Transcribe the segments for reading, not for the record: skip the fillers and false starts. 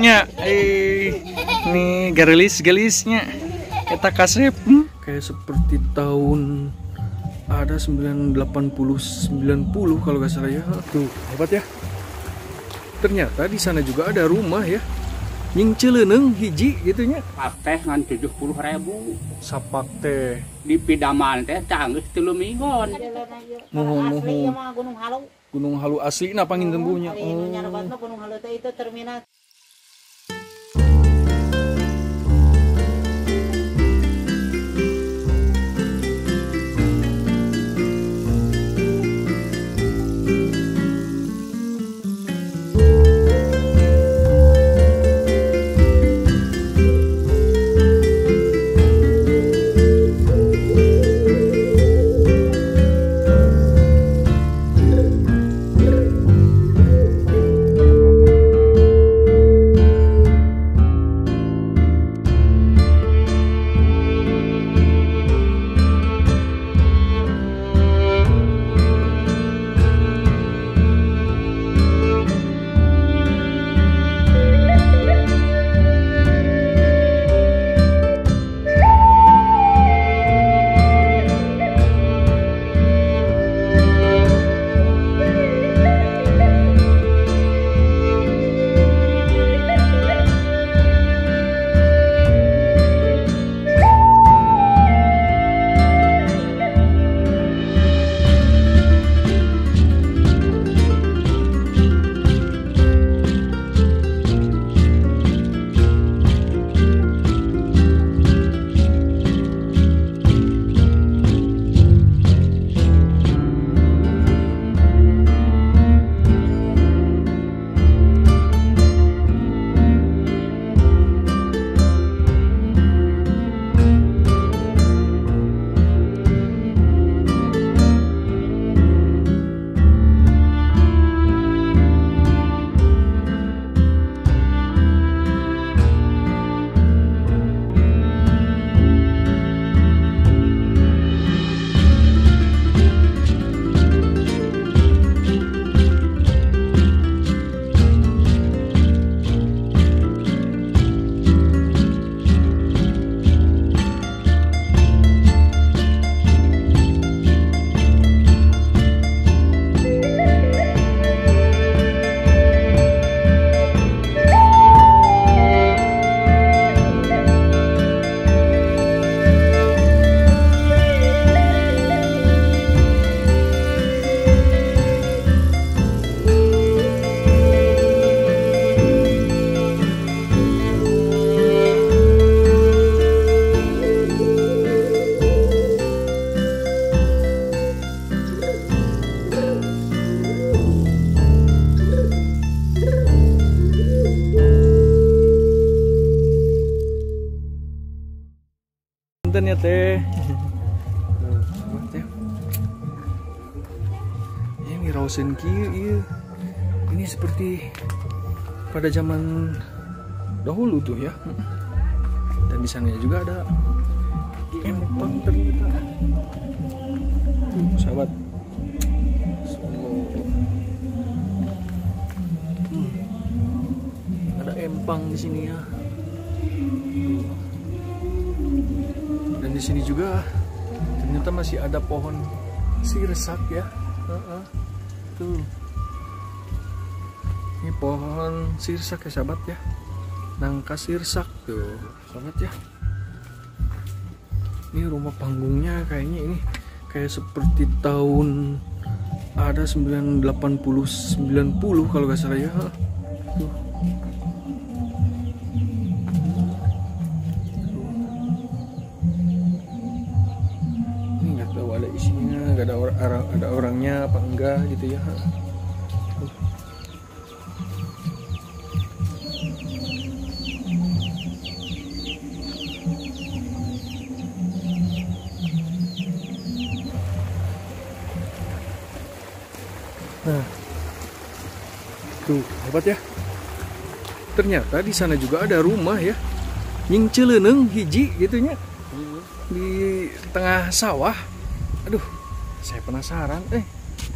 nya nih garis-garisnya kita kasih kayak seperti tahun ada 1980 kalau nggak salah ya. Tuh hebat ya, ternyata di sana juga ada rumah ya yang celeneng hiji gitunya. Teh ngan 70.000 sapak teh di pidaman teh canggih 3 minggon. Mohon Gunung Halu, Gunung Halu asli napa ngin tembuhnya. Oh, Gunung Halu teh itu terminal. Ya teh. Ini raosan kieu. Ini seperti pada zaman dahulu tuh ya. Dan di sana juga ada empang ternyata. Sahabat. Ada empang di sini ya. Dan di sini juga ternyata masih ada pohon sirsak ya. Tuh. Ini pohon sirsak ya sahabat ya. Nangka sirsak tuh, sahabat ya. Ini rumah panggungnya kayaknya ini kayak seperti tahun ada 1980 kalau nggak salah ya. Tuh. Ada orangnya apa enggak gitu ya. Nah, tuh hebat ya. Ternyata di sana juga ada rumah ya, yang celeneng hiji gitunya di tengah sawah. Aduh. Saya penasaran,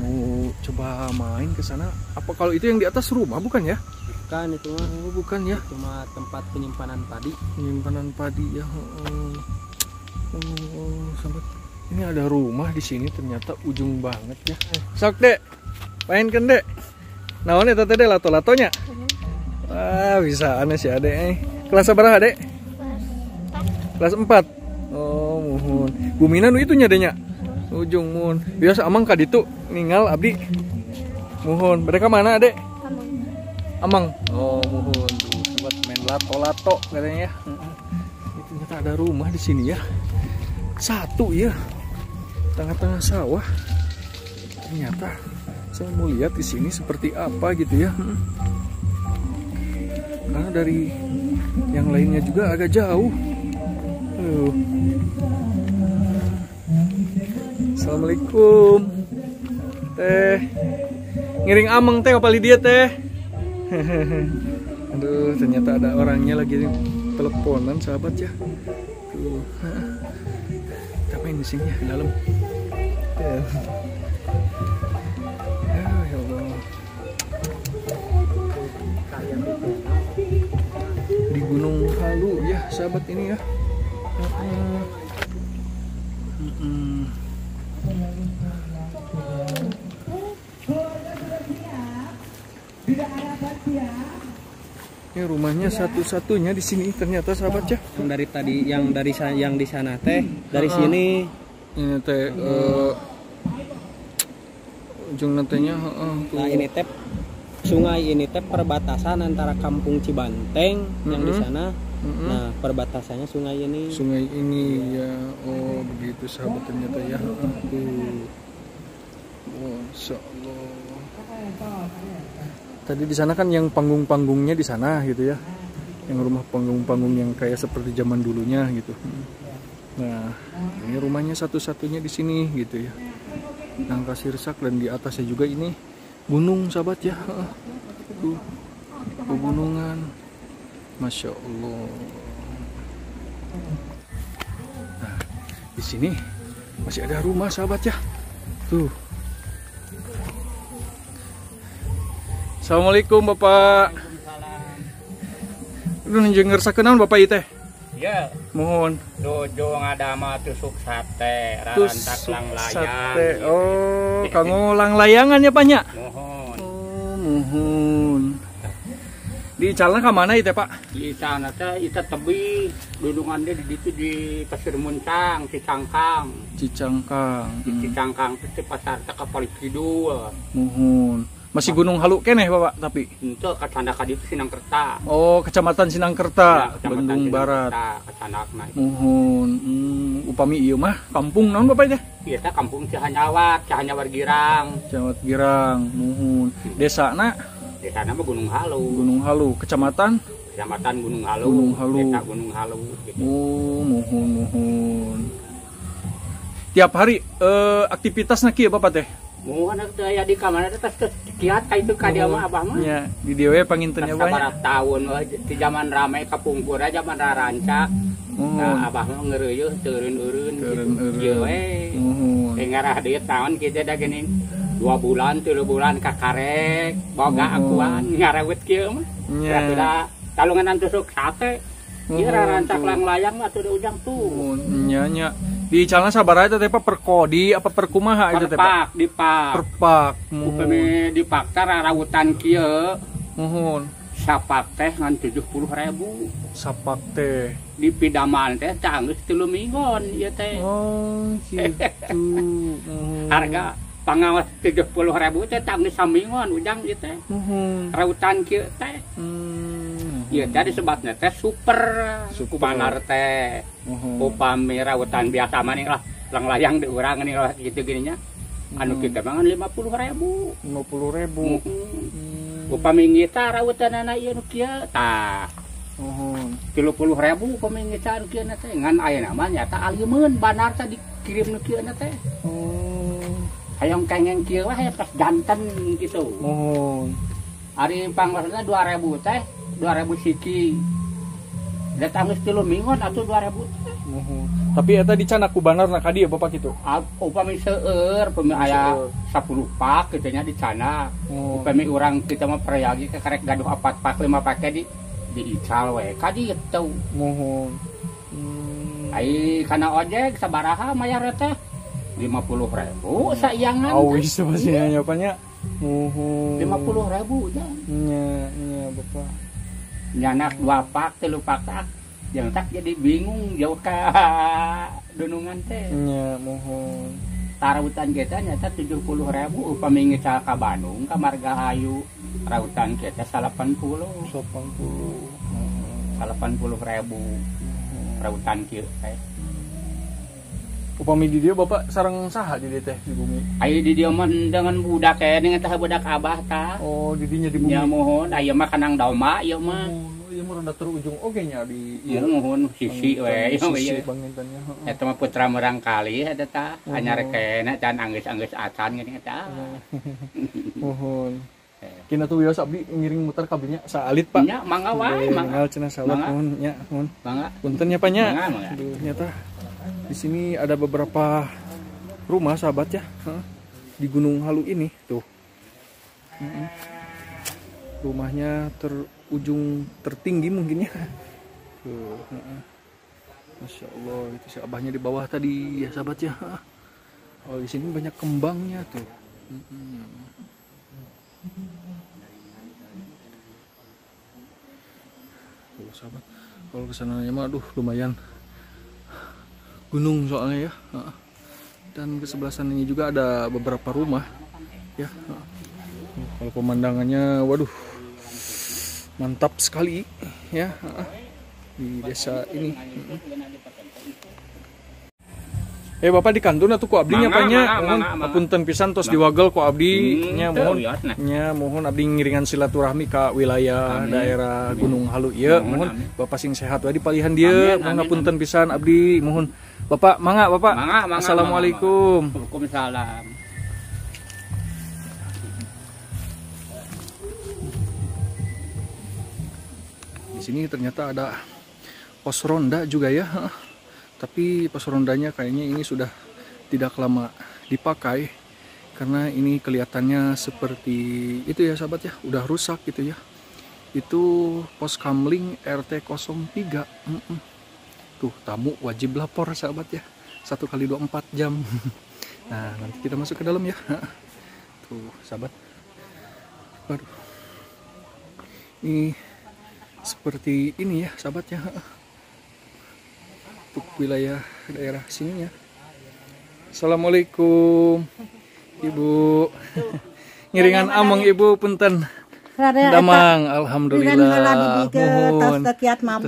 mau coba main ke sana. Apa kalau itu yang di atas rumah bukan ya? bukan itu mah. Oh, bukan ya, cuma tempat penyimpanan padi. Penyimpanan padi ya. Sobat, ini ada rumah di sini ternyata ujung banget ya. Sok dek, mainkan dek. Naon eta teh deh lato-latonya. Wah, bisa aneh si adek eh. Kelas sabaraha dek? Kelas 4. Oh, muhun. Guminan itu nyadenya. Ujung mun. Biasa amang ka ditu ninggal abdi. Muhun. Mereka mana adek? Amang. Oh, muhun. Tuh, sobat main lato-lato katanya ya. Itu ternyata ada rumah di sini ya. Satu ya. Tengah-tengah sawah. Ternyata saya mau lihat di sini seperti apa gitu ya. Karena dari yang lainnya juga agak jauh. Assalamualaikum. Teh ngiring ameng teh ngapali dia teh. Aduh, ternyata ada orangnya lagi teleponan sahabat ya. Tuh. Kita main di sini ya, dalam. Di Gunung Halu ya sahabat ini ya. Ini rumahnya satu-satunya di sini ternyata sahabat ya. Yang dari tadi yang di sana teh dari sini ini teh ujung nantinya. Nah ini teh sungai ini teh perbatasan antara kampung Cibanteng yang di sana. Nah perbatasannya sungai ini. Sungai ini ya. Oh begitu sahabat ternyata ya. Masya Allah. Tadi di sana kan yang panggung-panggungnya di sana gitu ya. Yang rumah panggung-panggung yang kayak seperti zaman dulunya gitu. Nah ini rumahnya satu-satunya di sini gitu ya. Nangka sirsak dan di atasnya juga ini. Gunung sahabat ya, tuh pegunungan, masya Allah. Nah, di sini masih ada rumah sahabat ya, tuh. Assalamualaikum bapak. Udah ngenger sakenaun bapak itu? Ya. Mohon. Dojo ngadama tusuk sate, rantak lang layang. Oh, kamu lang layangan ya banyak. Mohon. Di calon ke mana itu Pak? Di sana itu tebi dudungan dia di situ di Pasir Muncang, Cicangkang. Cicangkang. Di Cicangkang itu pasar tak kapal kidul. Mohon. Masih Gunung Halu keneh Bapak tapi? Itu kecanda kadi itu Sindangkerta. Oh, Kecamatan Sindangkerta, ya, Bandung Barat. Kecandakna. Mohon. Upami ieu mah kampung naon Bapak teh? Biasa kampung Cihanjawar Girang. Cihanjawar Girang, nuhun. Desana? Desana mah Gunung Halu. Gunung Halu, kecamatan? Kecamatan Gunung Halu. Gunung Halu. Desa Gunung Halu. Gitu. Oh, nuhun nuhun. Tiap hari aktivitasna kieu Bapak teh? Mau anak saya di kamar ada tas kegiatan itu kadia mah abah mah. Ya, di dewe pangintennya banyak. Sabar tahun di zaman ramai kapungkur aja zaman raranca. Nah, abah mah ngeureuh teureun-eureun gitu. Teh ngarah dieu taun kitu da geuning 2 bulan 3 bulan ka karek boga akuan ngarawet kieu mah. Nya. Talunganan tusuk sate. Ieu raranca lang layang mah atuh di ujang tuh. Nya nya. Di calon sabar aja teh Pak perkodi apa perkumaha itu teh Pak? Perpak. Upami dipak rarautan kieu. Muhun. Sapak teh ngan 70.000. Sapak teh di pidaman teh canggeus 3 minggon ieu teh. Oh, gitu. Harga pangawas 70.000 teh canggeus saminggon ujang ieu teh. Muhun. Rautan kieu teh. Iya, jadi sebabnya teh super banar teh. Upami rautan biasa maning lah, lang layang di urang nih lah gitu gininya. Anu kita mangan 50.000. 50.000. Upami ngita rautan anak ieu nu kieu tah. 30.000 upami ngita anu kieu na teh ngan aya nama nyata alieun banar teh dikirim nu kieu na teh. Hayang kengeng kieu wae pas janten gitu. Ari pangosna 2.000 teh. 2.000 siki. Datang 10 minggu atau 2.000. Tapi eta di cana ku banar na ka dieu bapak kitu. Upami seueur pemi aya 10 pak kitu nya di cana. Upami urang kita mah prayagi ka karek gaduh 4 pak 5 pak di ical we ka dieu teu. Ai kana ojek sabaraha mayar teh 50.000 sayangan. Awis sabasinya nya apanya? 50.000 nya. Nya bapak. Nyanak 2 pak 3 pak. Yang tak jadi bingung jauh ke dunungan teh. Iya, mohon. Tarautan kita nyata 70.000 upami ngecal ka Bandung ka Marga Hayu. Rautan kita 80. 80.000 rautan kieu teh. Upami di dieu bapak sareng saha di dieu teh di bumi? Aya di dieu mah dengan budak kene teh budak abah tah. Oh, di dinya di bumi. Ya mohon, aya mah kanang daoma ieu mah. Ieu mah ronda terujung oge nya di ieu mohon sisi we ieu bangintannya heeh eta mah putra meurang kali eta tah anyar kena can anggeus-anggeus acan gini eta mohon kina tuh biasa abdi ngiring muter ka binya saalit pak nya mangga wae mangga cenah salat mun nya mun mangga punten nya pak nya nya tah di sini ada beberapa rumah sahabat ya di Gunung Halu ini tuh rumahnya ujung tertinggi mungkin ya. Tuh, Masya Allah, itu si abahnya di bawah tadi ya sahabat ya. Oh di sini banyak kembangnya tuh. Tuh sahabat, kalau kesananya mah, aduh lumayan gunung soalnya ya. Dan kesebelah sananya juga ada beberapa rumah ya. Kalau pemandangannya, waduh. Mantap sekali ya di desa ini. Bapak di kantor tuh ku abdi nya panya apunten pisan tos diwagel ku abdi nya mohon abdi ngiringan silaturahmi ka wilayah daerah Gunung Halu ieu mohon bapak sing sehat wae di palihan dieu mohon apunten pisan abdi mohon bapak mangga bapak assalamualaikum. Waalaikumsalam. Di sini ternyata ada pos ronda juga ya, tapi pos rondanya kayaknya ini sudah tidak lama dipakai karena ini kelihatannya seperti itu ya sahabat ya, udah rusak gitu ya. Itu pos kamling RT03. Tuh tamu wajib lapor sahabat ya, 1 kali 24 jam. Nah nanti kita masuk ke dalam ya. Tuh sahabat, aduh ini seperti ini ya sahabat ya untuk wilayah daerah sininya. Assalamualaikum ibu. Ngiringan ameng ibu punten damang alhamdulillah mohon terus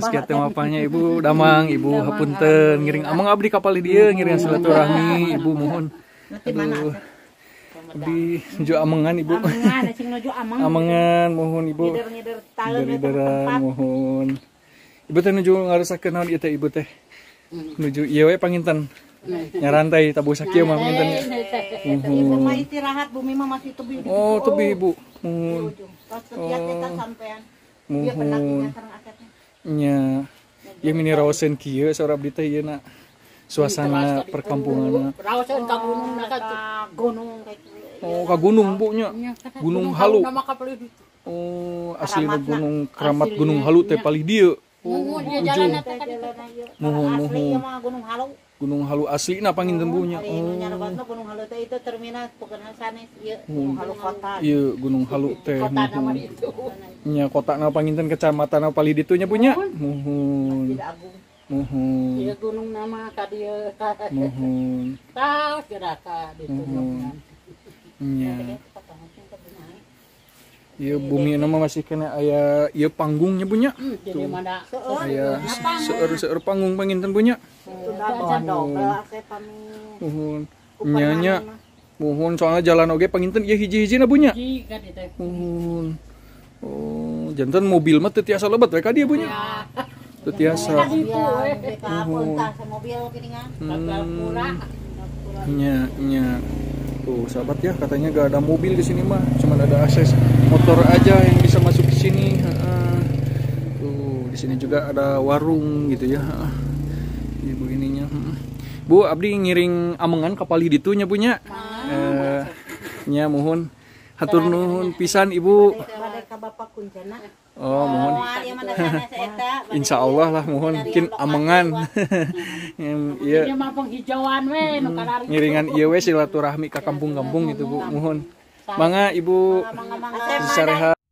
kiatnya mapanya ibu damang ibu hapunten ngiring ameng abdi kapal dia ngiringan silaturahmi ibu mohon aduh di jo amengan ibu amengan mohon ibu ngider-ngideran mohon ibu teh nuju ngarusakeun naon ieu teh ibu teh nuju ieu we panginten nyarantai tabusak ieu mah panginten ibu mah istirahat bumi mah masih tebih oh tebih ibu mohon mohon nya ieu mini raoseun kieu saura abdi teh ieu na suasana perkampungan raoseun ka gunung ka gunung. Oh, ke gunung bu nya. Gunung Halu. Oh, asli gunung keramat Gunung Halu teh palih dieu. Mohon mohon. Gunung Halu asli na panginten bu nya. Gunung Halu teh itu terminal pekenal sanes ieu Gunung Halu kota. Ieu Gunung Halu teh. Nya kotana panginten kecamatan palih ditu nya bu nya. Mohon. Mohon. Ieu gunung nama ka dieu. Mohon. Taos geraka ditu gunung. Iya, ya, bumi nama masih kena ayah, ya panggungnya punya, ayah seur panggung panginten punya, mohon, nyanya, mohon soalnya jalan oge panginten ya hiji-hiji na punya, mohon, oh jantan mobil mah tetiasa lebat mereka dia punya, tetiasa, mohon, nya. Tuh sahabat ya katanya gak ada mobil di sini mah cuman ada akses motor aja yang bisa masuk ke sini. Tuh di sini juga ada warung gitu ya. begininya. Bu, abdi ngiring amengan kapal ditunya punya. Nya muhun. Hatur nuhun pisan Ibu. Oh, mohon. Insya Allah lah mohon bikin amengan. Iya. Ngiringan ieu we silaturahmi ka kampung-kampung gitu Bu, mohon. Mangga Ibu. Sareha.